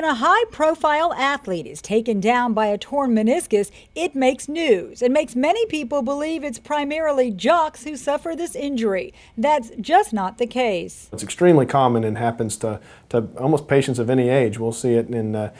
When a high-profile athlete is taken down by a torn meniscus, it makes news and makes many people believe it's primarily jocks who suffer this injury. That's just not the case. It's extremely common and happens to almost patients of any age. We'll see it in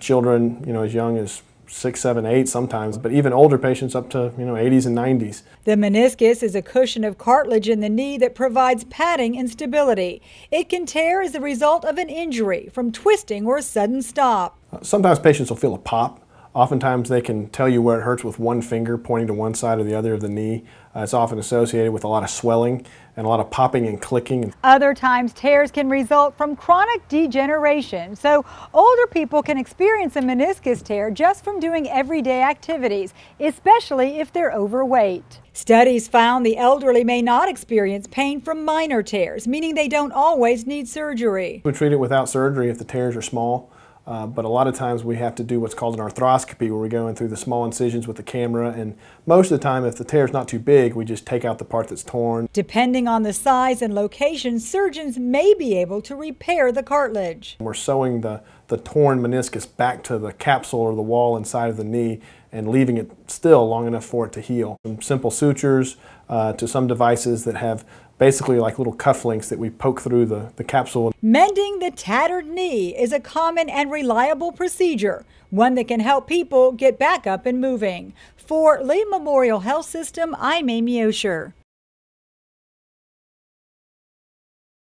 children, as young as 6, 7, 8 sometimes, but even older patients up to 80s and 90s. The meniscus is a cushion of cartilage in the knee that provides padding and stability. It can tear as a result of an injury from twisting or a sudden stop. Sometimes patients will feel a pop. Oftentimes they can tell you where it hurts with one finger pointing to one side or the other of the knee. It's often associated with a lot of swelling and a lot of popping and clicking. Other times tears can result from chronic degeneration, so older people can experience a meniscus tear just from doing everyday activities, especially if they're overweight. Studies found the elderly may not experience pain from minor tears, meaning they don't always need surgery. We treat it without surgery if the tears are small. But a lot of times we have to do what's called an arthroscopy, where we go in through the small incisions with the camera, and most of the time if the tear's not too big, we just take out the part that's torn. Depending on the size and location, surgeons may be able to repair the cartilage. We're sewing the torn meniscus back to the capsule or the wall inside of the knee and leaving it still long enough for it to heal. From simple sutures to some devices that have basically like little cufflinks that we poke through the capsule. Mending the tattered knee is a common and reliable procedure, one that can help people get back up and moving. For Lee Memorial Health System, I'm Amy Osher.